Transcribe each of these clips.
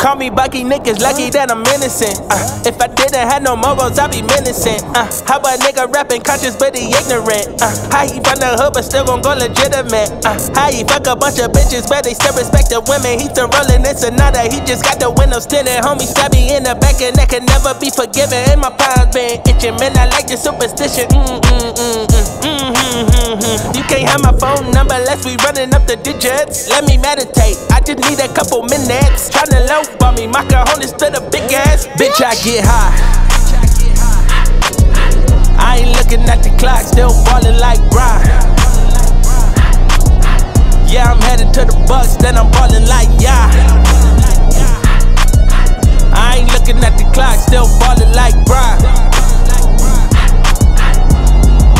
Call me Bucky, niggas lucky that I'm innocent. If I didn't have no morals, I'd be menacing. How a nigga rapping conscious, but he ignorant. How he from the hood, but still gon' go legitimate. How he fuck a bunch of bitches, but they still respect the women. He still rolling this and now that he just got the windows tinted. Homie stab me in the back, and that can never be forgiven. And my palms been itching, man. I like your superstition. You can't have my phone number unless we running up the digits. Let me meditate. I just need a couple minutes. Tryna low. Bought me macaronis to the big ass. Bitch, I get high. I ain't looking at the clock, still ballin' like Brian. Yeah, I'm headed to the Bucks, then I'm ballin' like Yah. I ain't looking at the clock, still ballin' like Brian.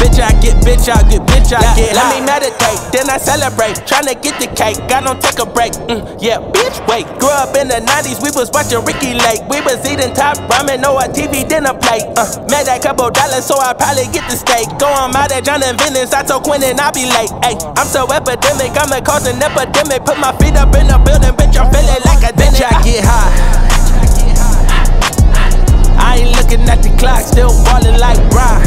Bitch, I get high. Let me meditate, then I celebrate. Tryna get the cake, I don't take a break. Yeah, bitch, wait. Grew up in the 90s, we was watching Ricky Lake. We was eating top ramen, no a TV dinner plate. Made that couple dollars, so I probably get the steak. Going out at John and Venice, I told Quentin I'll be late. Ay, I'm so epidemic, I'ma cause an epidemic. Put my feet up in the building, bitch, I'm feeling like a bitch. I get high. I ain't looking at the clock, still ballin' like Brian.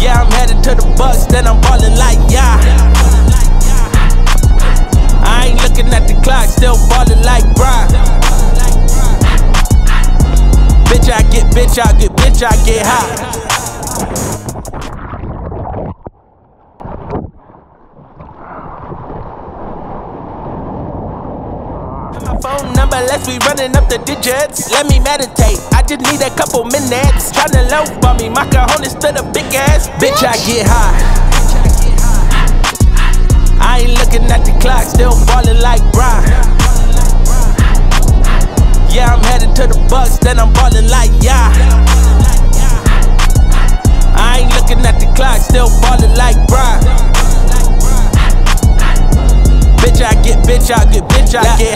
Yeah, I'm headed to the Bucks, then I'm ballin' like Yah. I ain't looking at the clock, still ballin' like Brian. Bitch, I get high. Phone number, less we running up the digits. Let me meditate, I just need a couple minutes. Tryna low bought me macaronis to the big ass. Bitch, I get high. I ain't looking at the clock, still ballin' like Brian. Yeah, I'm headed to the Bucks, then I'm ballin' like Yah. I ain't looking at the clock, still ballin' like Brian. Bitch, I get high.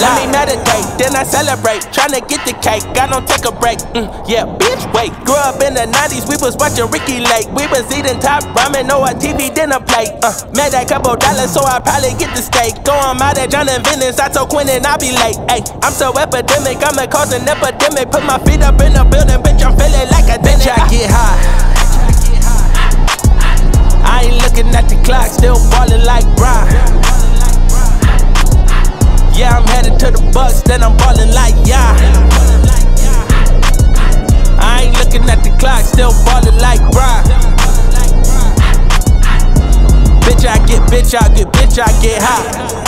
Let me meditate, then I celebrate. Tryna get the cake, I don't take a break. Yeah, bitch, wait. Grew up in the 90s, we was watching Ricky Lake. We was eating top ramen, no a TV dinner plate. Made that couple dollars, so I probably get the steak. Going out at John and Venice, I told Quentin I'll be late. Ay, I'm so epidemic, I'ma cause an epidemic. Put my feet up in the building, bitch, I'm feeling like a bitch. I get high. I ain't looking at the clock, still ballin' like Brian. Yeah, I'm headed to the Bucks, then I'm ballin' like Yah. I ain't looking at the clock, still ballin' like Brian. Bitch, I get high.